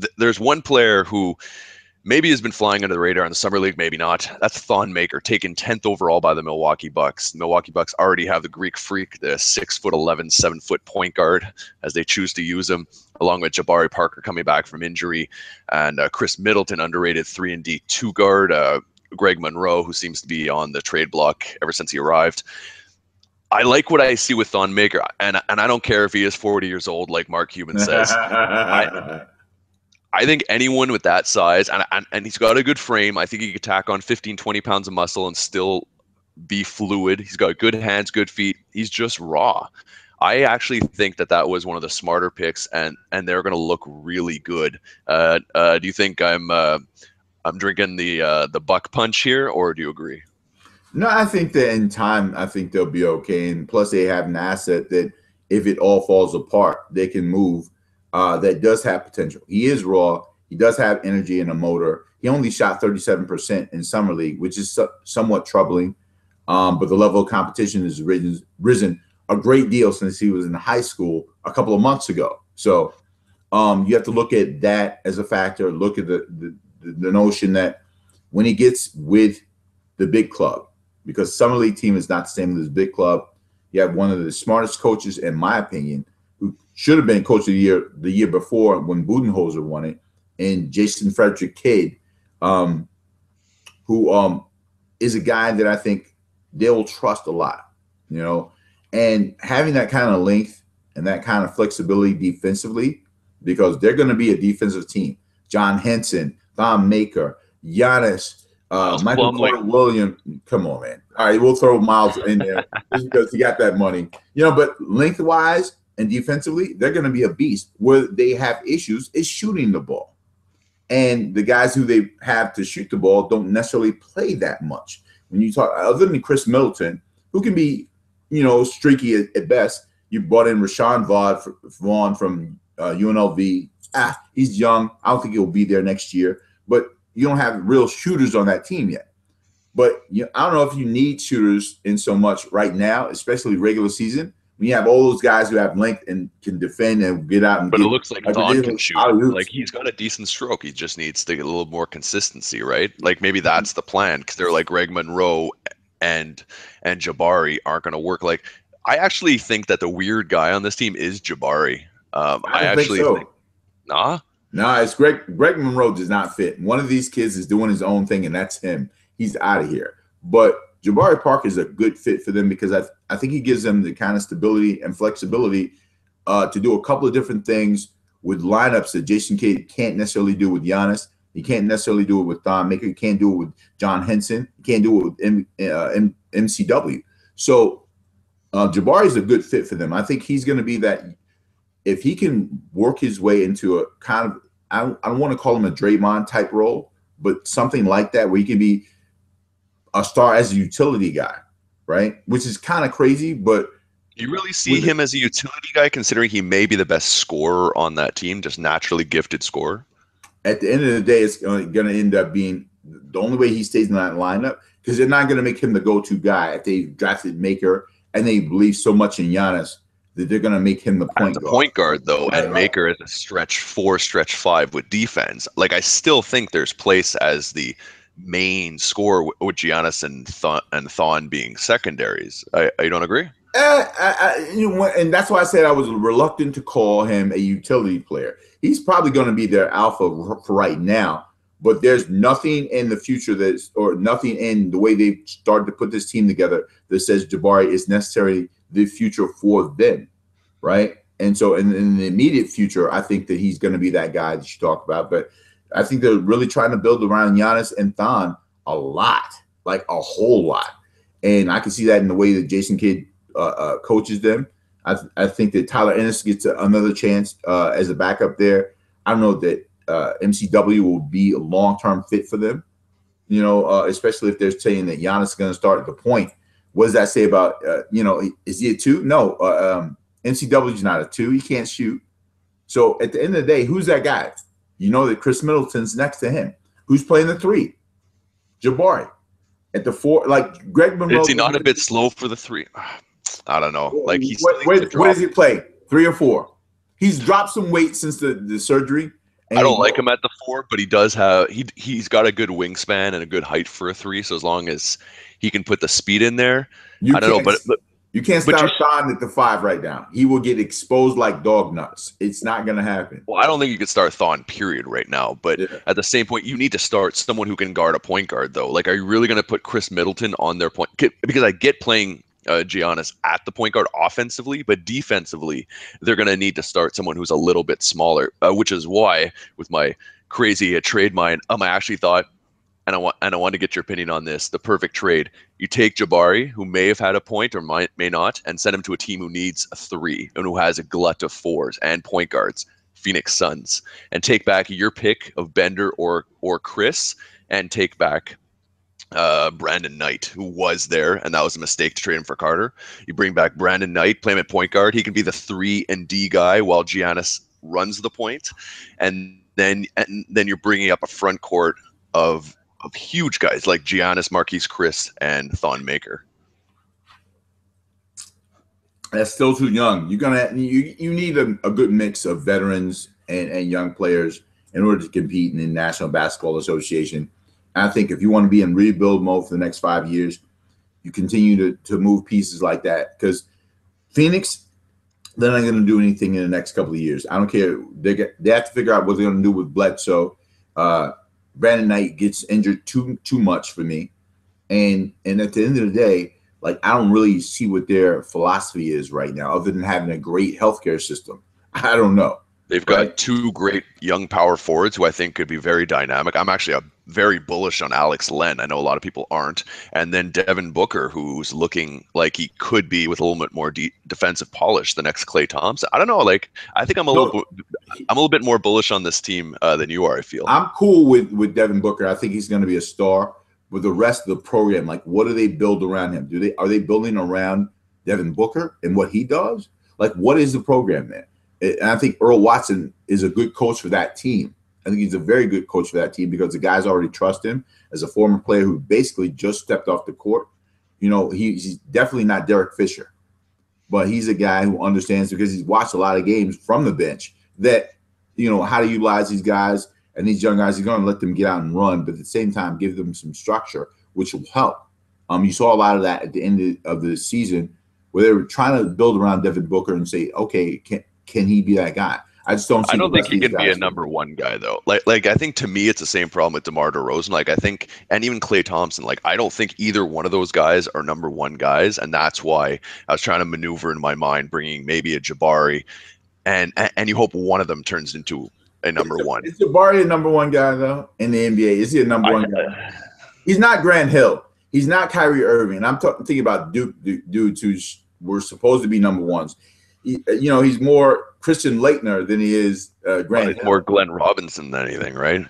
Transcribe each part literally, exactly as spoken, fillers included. th- there's one player who maybe has been flying under the radar in the summer league, maybe not. That's Thon Maker, taken tenth overall by the Milwaukee Bucks. The Milwaukee Bucks already have the Greek Freak, the six foot eleven, seven foot point guard, as they choose to use him, along with Jabari Parker coming back from injury, and uh, Khris Middleton, underrated three and D two guard, uh, Greg Monroe, who seems to be on the trade block ever since he arrived. I like what I see with Thon Maker, and and I don't care if he is forty years old, like Mark Cuban says. I, I think anyone with that size, and, and and he's got a good frame. I think he could tack on fifteen, twenty pounds of muscle and still be fluid. He's got good hands, good feet. He's just raw. I actually think that that was one of the smarter picks, and and they're going to look really good. Uh, uh, do you think I'm uh, I'm drinking the uh, the buck punch here, or do you agree? No, I think that in time, I think they'll be okay. And plus, they have an asset that if it all falls apart, they can move. Uh, that does have potential. He is raw. He does have energy and a motor. He only shot thirty-seven percent in summer league, which is so, somewhat troubling. Um, but the level of competition has risen, risen a great deal since he was in high school a couple of months ago. So um, you have to look at that as a factor. Look at the, the, the notion that when he gets with the big club, because summer league team is not the same as big club. You have one of the smartest coaches, in my opinion, who should have been coach of the year the year before when Budenholzer won it, and Jason Frederick Kidd, um, who um, is a guy that I think they'll trust a lot, you know. And having that kind of length and that kind of flexibility defensively, because they're going to be a defensive team. John Henson, Thon Maker, Giannis, Uh, Michael Clark Williams, come on, man. All right, we'll throw Miles in there just because he got that money. You know, but lengthwise and defensively, they're going to be a beast. Where they have issues is shooting the ball. And the guys who they have to shoot the ball don't necessarily play that much. When you talk, other than Khris Middleton, who can be, you know, streaky at, at best, you brought in Rashawn Vaughn from uh, U N L V. Ah, he's young. I don't think he'll be there next year. But you don't have real shooters on that team yet. But you, I don't know if you need shooters in so much right now, especially regular season, when you have all those guys who have length and can defend and get out. And but get, it looks like Thon can shoot. Like, he's got a decent stroke. He just needs to get a little more consistency, right? Like, maybe that's the plan, because they're like Greg Monroe and and Jabari aren't going to work. Like, I actually think that the weird guy on this team is Jabari. Um, I, I actually think, so. think nah. No, nah, it's Greg. Greg Monroe does not fit. One of these kids is doing his own thing, and that's him. He's out of here. But Jabari Parker is a good fit for them because I, th- I think he gives them the kind of stability and flexibility uh, to do a couple of different things with lineups that Jason Kidd can't necessarily do with Giannis. He can't necessarily do it with Thon Maker. He can't do it with John Henson. He can't do it with M- uh, M- MCW. So uh, Jabari is a good fit for them. I think he's going to be that. If he can work his way into a kind of, I don't, I don't want to call him a Draymond type role, but something like that where he can be a star as a utility guy, right? Which is kind of crazy, but you really see him as a utility guy, considering he may be the best scorer on that team, just naturally gifted scorer. At the end of the day, it's going to end up being the only way he stays in that lineup, because they're not going to make him the go-to guy if they drafted Maker and they believe so much in Giannis. That they're going to make him the point guard. The point guard, though, and Maker is a stretch four, stretch five with defense. Like, I still think there's place as the main scorer with Giannis and Thon, and Thon being secondaries. I, I don't agree? Uh, I, I, you know, and that's why I said I was reluctant to call him a utility player. He's probably going to be their alpha for right now, but there's nothing in the future that's, or nothing in the way they've started to put this team together that says Jabari is necessarily the future for them, right? And so in, in the immediate future, I think that he's going to be that guy that you talk about. But I think they're really trying to build around Giannis and Thon a lot, like a whole lot. And I can see that in the way that Jason Kidd uh, uh, coaches them. I, th- I think that Tyler Ennis gets a, another chance uh, as a backup there. I don't know that uh, M C W will be a long-term fit for them, you know, uh, especially if they're saying that Giannis is going to start at the point. What does that say about, uh, you know, is he a two? No, uh, um, M C W is not a two. He can't shoot. So at the end of the day, who's that guy? You know that Khris Middleton's next to him. Who's playing the three? Jabari. At the four, like Greg Monroe. Is he not a bit slow for the three? I don't know. Like he's. What, where, where does he play? Three or four? He's dropped some weight since the, the surgery. And I don't like him at the four, but he does have he he's got a good wingspan and a good height for a three. So as long as he can put the speed in there, you I don't know. But, but you can't stop Sean at the five right now. He will get exposed like dog nuts. It's not going to happen. Well, I don't think you could start Thon period right now. But yeah. at the same point, you need to start someone who can guard a point guard though. Like, are you really going to put Khris Middleton on their point? Because I get playing Uh, Giannis at the point guard offensively, but defensively, they're going to need to start someone who's a little bit smaller, uh, which is why, with my crazy uh, trade mind, um, I actually thought, and I want and I want to get your opinion on this, the perfect trade. You take Jabari, who may have had a point or might, may not, and send him to a team who needs a three and who has a glut of fours and point guards, Phoenix Suns, and take back your pick of Bender or, or Kris, and take back Uh, Brandon Knight, who was there, and that was a mistake to trade him for Carter. You bring back Brandon Knight, play him at point guard. He can be the three and D guy while Giannis runs the point, and then and then you're bringing up a front court of of huge guys like Giannis, Marquese Chriss, and Thon Maker. That's still too young. You're gonna you you need a, a good mix of veterans and and young players in order to compete in the National Basketball Association. I think if you want to be in rebuild mode for the next five years, you continue to, to move pieces like that, because Phoenix, they're not going to do anything in the next couple of years. I don't care. They get, they have to figure out what they're going to do with Bledsoe. Uh, Brandon Knight gets injured too too much for me, and and at the end of the day, like, I don't really see what their philosophy is right now, other than having a great healthcare system. I don't know. They've got right. two great young power forwards who I think could be very dynamic. I'm actually a very bullish on Alex Len. I know a lot of people aren't. And then Devin Booker, who's looking like he could be, with a little bit more de defensive polish, the next Klay Thompson. I don't know. Like, I think I'm a no, little, I'm a little bit more bullish on this team uh, than you are. I feel I'm cool with with Devin Booker. I think he's going to be a star. With the rest of the program, like, what do they build around him? Do they are they building around Devin Booker and what he does? Like, what is the program there? And I think Earl Watson is a good coach for that team. I think he's a very good coach for that team, because the guys already trust him as a former player who basically just stepped off the court. You know, he, he's definitely not Derek Fisher, but he's a guy who understands, because he's watched a lot of games from the bench, that, you know, how to utilize these guys and these young guys. He's going to let them get out and run, but at the same time, give them some structure, which will help. Um, you saw a lot of that at the end of the season, where they were trying to build around Devin Booker and say, okay, can Can he be that guy? I just don't see I don't think he can be a number one guy, though. Like, like I think, to me, it's the same problem with DeMar DeRozan. Like, I think, and even Klay Thompson, like, I don't think either one of those guys are number one guys. And that's why I was trying to maneuver in my mind, bringing maybe a Jabari. And and you hope one of them turns into a number is, one. Is Jabari a number one guy, though, in the N B A? Is he a number I, one guy? He's not Grant Hill. He's not Kyrie Irving. I'm thinking about Duke, Duke dudes who were supposed to be number ones. You know, he's more Christian Leitner than he is uh, Grant Hill. More Glenn Robinson than anything, right?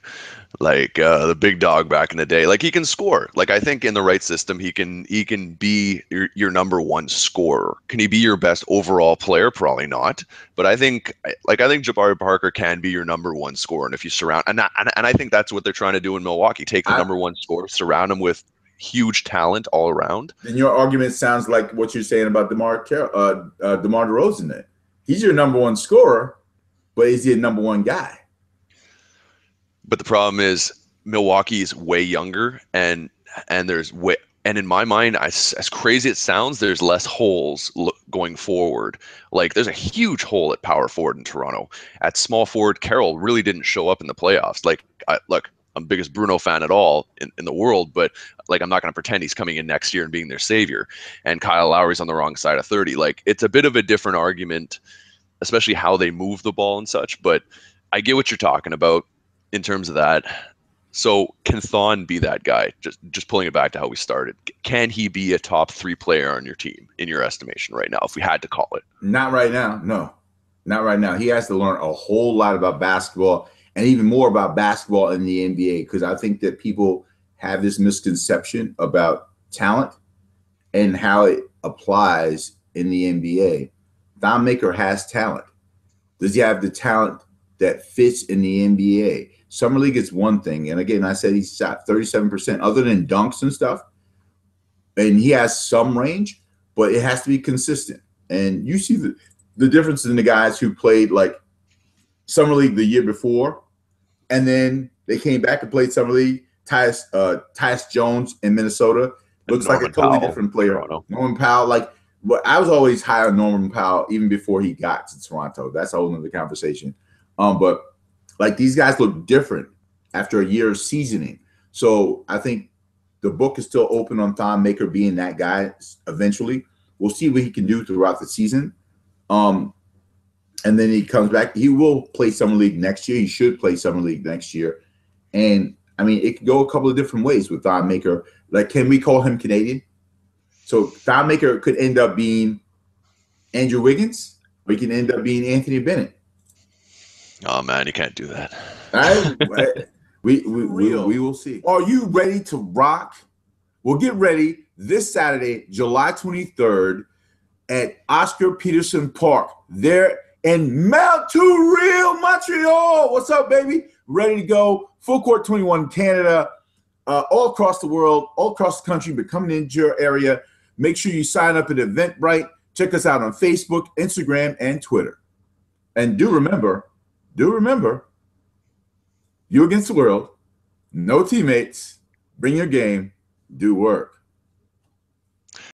Like uh, the big dog back in the day. Like, he can score. Like, I think in the right system, he can he can be your, your number one scorer. Can he be your best overall player? Probably not. But I think, like, I think Jabari Parker can be your number one scorer. And if you surround, and I, and I think that's what they're trying to do in Milwaukee. Take the I, number one scorer, surround him with huge talent all around. Then your argument sounds like what you're saying about DeMar uh, uh, DeMar DeRozan. Then he's your number one scorer, but is he a number one guy? But the problem is Milwaukee is way younger, and and there's way and in my mind, I, as crazy as it sounds, there's less holes look, going forward. Like, there's a huge hole at power forward in Toronto. At small forward, Carroll really didn't show up in the playoffs. Like, I, look. I'm the biggest Bruno fan at all in, in the world, but like, I'm not going to pretend he's coming in next year and being their savior. And Kyle Lowry's on the wrong side of thirty. Like, it's a bit of a different argument, especially how they move the ball and such. But I get what you're talking about in terms of that. So can Thon be that guy? Just just pulling it back to how we started. Can he be a top three player on your team, in your estimation, right now, if we had to call it? Not right now. No, not right now. He has to learn a whole lot about basketball. And even more about basketball in the N B A, because I think that people have this misconception about talent and how it applies in the N B A. Thon Maker has talent. Does he have the talent that fits in the N B A? Summer League is one thing. And again, I said he shot thirty-seven percent other than dunks and stuff. And he has some range, but it has to be consistent. And you see the, the difference in the guys who played like Summer League the year before And then they came back and played summer league. Tyus, uh, Tyus Jones in Minnesota looks like a totally different player. Norman Powell, like, but I was always high on Norman Powell even before he got to Toronto. That's a whole other conversation. Um, but like these guys look different after a year of seasoning. So I think the book is still open on Thon Maker being that guy eventually. We'll see what he can do throughout the season. Um, and then he comes back. He will play summer league next year. He should play summer league next year. And I mean, it could go a couple of different ways with Thon Maker. Like, can we call him Canadian? So Thon Maker could end up being Andrew Wiggins, or he can end up being Anthony Bennett. Oh man, you can't do that. I, I, we we we, we will see. Are you ready to rock? Well, get ready this Saturday, July twenty-third, at Oscar Peterson Park there in Mount Touriel, Montreal. What's up, baby? Ready to go. Full Court twenty-one Canada, uh, all across the world, all across the country, but coming into your area. Make sure you sign up at Eventbrite. Check us out on Facebook, Instagram, and Twitter. And do remember, do remember, you against the world, no teammates, bring your game, do work.